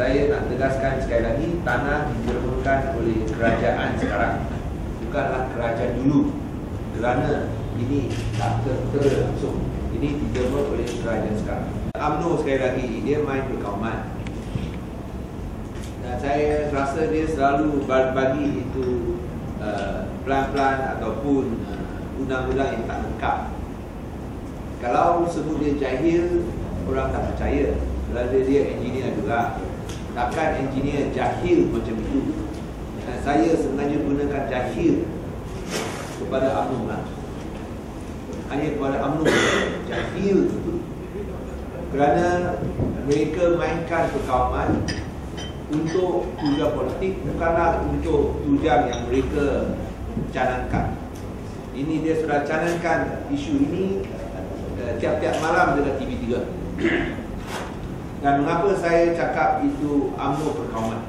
saya nak tegaskan sekali lagi, tanah dijerumuskan oleh kerajaan sekarang, bukanlah kerajaan dulu, kerana ini tak tertera langsung. Ini dijerumus oleh kerajaan sekarang. UMNO sekali lagi, dia main berkawaman, dan saya rasa dia selalu bagi itu pelan-pelan ataupun undang-undang yang tak lengkap. Kalau sebut dia jahil, orang tak percaya. Kalau dia engineer juga, takkan engineer jahil macam itu. Saya sebenarnya gunakan jahil kepada UMNO lah. Hanya kepada UMNO jahil itu, kerana mereka mainkan perkawaman untuk tujuan politik, bukanlah untuk tujuan yang mereka canangkan. Ini dia sudah canangkan isu ini tiap-tiap malam dengan TV3. Dan mengapa saya cakap itu UMNO perkawaman?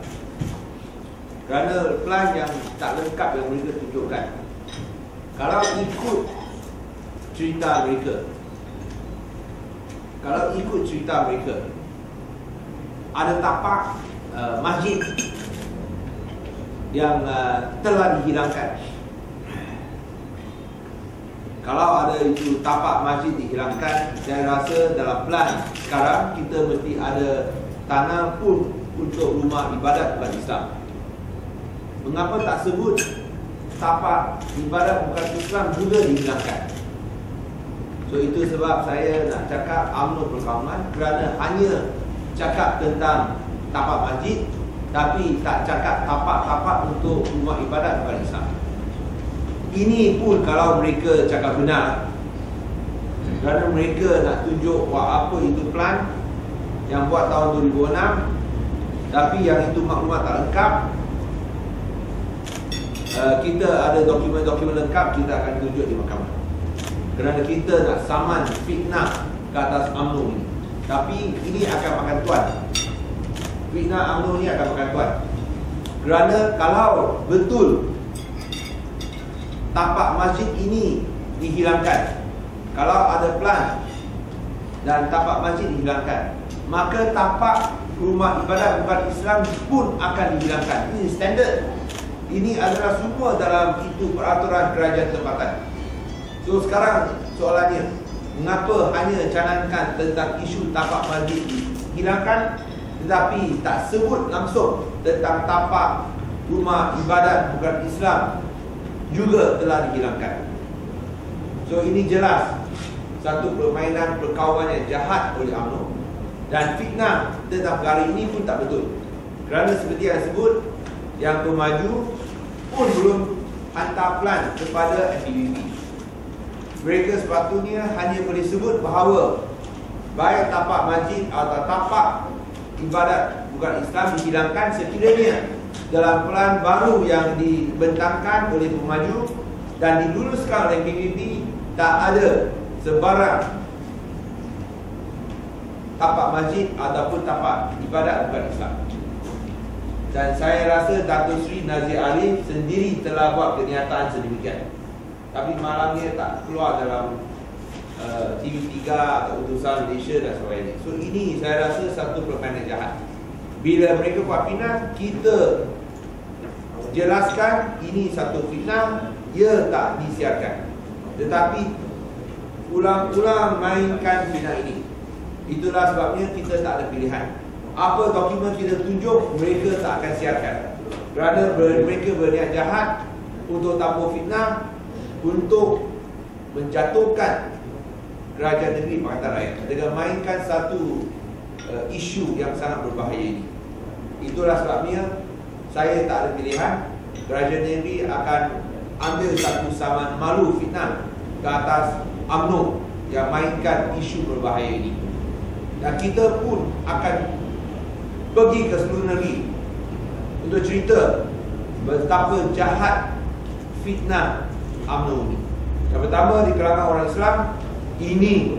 Kerana plan yang tak lengkap yang mereka tunjukkan. Kalau ikut cerita mereka, ada tapak masjid yang telah dihilangkan. Kalau ada itu tapak masjid dihilangkan, saya rasa dalam plan sekarang kita mesti ada tanah pun untuk rumah ibadat bukan Islam. Mengapa tak sebut tapak ibadat bukan Islam juga dihilangkan? So itu sebab saya nak cakap UMNO perkawaman, kerana hanya cakap tentang tapak masjid tapi tak cakap tapak-tapak untuk rumah ibadat bukan Islam. Ini pun kalau mereka cakap benar, kerana mereka nak tunjuk apa itu plan yang buat tahun 2006, tapi yang itu maklumat tak lengkap. Kita ada dokumen-dokumen lengkap, kita akan tunjuk di mahkamah, kerana kita nak saman fitnah ke atas UMNO ini. Tapi ini akan makan tuan. Fitnah UMNO ini akan makan tuan, kerana kalau betul tapak masjid ini dihilangkan, kalau ada plan dan tapak masjid dihilangkan, maka tapak rumah ibadat bukan Islam pun akan dihilangkan. Ini standard. Ini adalah semua dalam itu peraturan kerajaan tempatan. So sekarang soalannya, mengapa hanya canangkan tentang isu tapak masjid dihilangkan tetapi tak sebut langsung tentang tapak rumah ibadat bukan Islam juga telah dihilangkan? So ini jelas satu permainan perkawaman yang jahat oleh UMNO, dan fitnah tentang perkara ini pun tak betul, kerana seperti yang sebut, yang pemaju pun belum hantar plan kepada MPBB. Mereka sepatutnya hanya boleh sebut bahawa baik tapak masjid atau tapak ibadat bukan Islam dihilangkan sekiranya dalam pelan baru yang dibentangkan oleh pemaju dan diluluskan oleh PPP tak ada sebarang tapak masjid ataupun tapak ibadat bukan Islam. Dan saya rasa Dato' Sri Nazir Alif sendiri telah buat kenyataan sedemikian, tapi malam dia tak keluar dalam TV3 atau Utusan Malaysia dan sebagainya. So ini saya rasa satu permainan jahat. Bila mereka buat fitnah, kita jelaskan ini satu fitnah, ia tak disiarkan, tetapi ulang-ulang mainkan fitnah ini. Itulah sebabnya kita tak ada pilihan. Apa dokumen kita tunjuk, mereka tak akan siarkan, kerana mereka berniat jahat untuk tabur fitnah, untuk menjatuhkan kerajaan negeri Pakatan Rakyat dengan mainkan satu isu yang sangat berbahaya ini. Itulah sebabnya saya tak ada pilihan. Kerajaan negeri akan ambil satu saman malu fitnah ke atas UMNO yang mainkan isu berbahaya ini. Dan kita pun akan pergi ke seluruh negeri untuk cerita betapa jahat fitnah UMNO ini. Yang pertama, di kalangan orang Islam, ini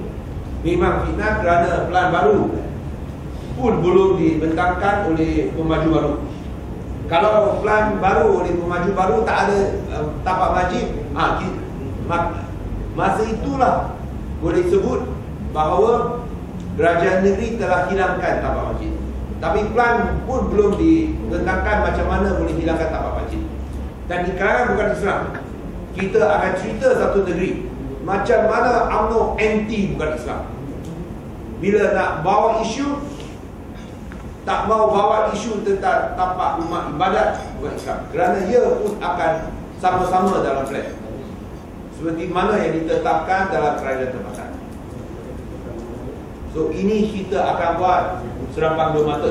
memang fitnah kerana pelan baru pun belum dibentangkan oleh pemaju baru. Kalau plan baru oleh pemaju baru tak ada tapak masjid, masa itulah boleh sebut bahawa kerajaan negeri telah hilangkan tapak masjid. Tapi plan pun belum ditentangkan macam mana boleh hilangkan tapak banjir. Dan iklan bukan Islam. Kita akan cerita satu negeri macam mana UMNO anti bukan Islam. Bila nak bawa isu, tak mau bawa isu tentang tapak rumah ibadat bukan Islam, kerana ia pun akan sama-sama dalam plan seperti mana yang ditetapkan dalam kerajaan tempatan. So ini kita akan buat serampang dua mata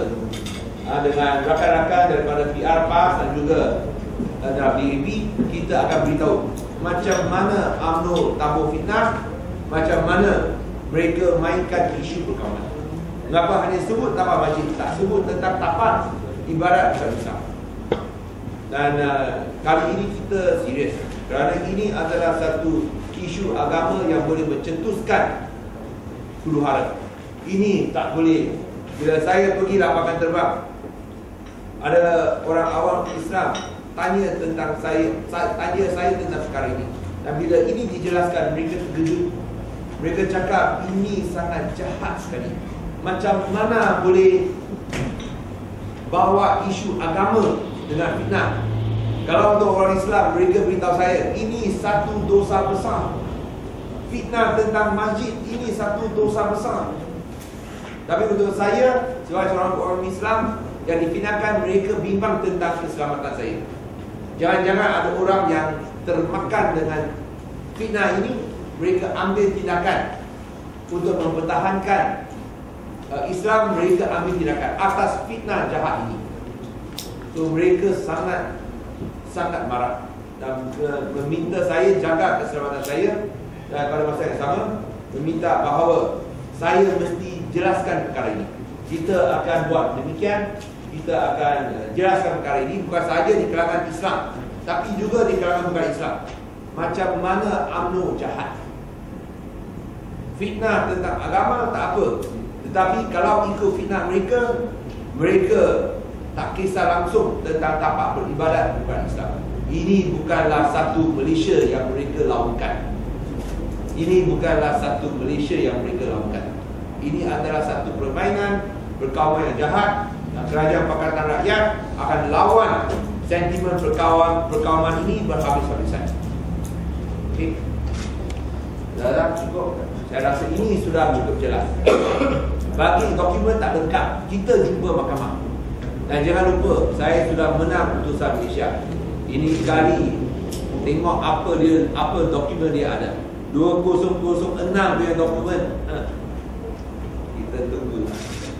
dengan rakan-rakan daripada PR PAS dan juga dalam PPP. Kita akan beritahu macam mana UMNO tabur fitnah, macam mana mereka mainkan isu perkawanan. Mengapa hanya sebut tapak banjir, tak sebut tentang tapak ibarat macam-macam. Dan kali ini kita serius, kerana ini adalah satu isu agama yang boleh mencetuskan huru-hara. Ini tak boleh. Bila saya pergi lapangan terbang, ada orang awam Islam tanya tentang saya tentang perkara ini. Dan bila ini dijelaskan, mereka terkejut. Mereka cakap ini sangat jahat sekali. Macam mana boleh bawa isu agama dengan fitnah? Kalau untuk orang Islam, mereka beritahu saya, ini satu dosa besar. Fitnah tentang masjid, ini satu dosa besar. Tapi untuk saya, sebagai orang Islam yang difitnahkan, mereka bimbang tentang keselamatan saya. Jangan-jangan ada orang yang termakan dengan fitnah ini, mereka ambil tindakan untuk mempertahankan Islam, mereka ambil tindakan atas fitnah jahat ini. So mereka sangat marah dan meminta saya jaga keselamatan saya. Dan pada masa yang sama meminta bahawa saya mesti jelaskan perkara ini. Kita akan buat demikian. Kita akan jelaskan perkara ini bukan sahaja di kalangan Islam, tapi juga di kalangan bukan Islam, macam mana UMNO jahat. Fitnah tentang agama tak apa, tetapi kalau ikut fitnah mereka, mereka tak kisah langsung tentang tapak beribadat bukan Islam. Ini bukanlah satu Malaysia yang mereka lakukan. Ini bukanlah satu Malaysia yang mereka lakukan. Ini adalah satu permainan berkawan yang jahat. Dan kerajaan Pakatan Rakyat akan lawan sentimen perkawanan ini berhabis-habisan. Okey, dah cukup. Saya rasa ini sudah cukup jelas. Bagi dokumen tak lengkap, kita jumpa mahkamah. Dan jangan lupa, saya sudah menang Utusan Malaysia. Ini kali tengok apa dokumen dia ada. 2006 dia dokumen. Kita tunggu.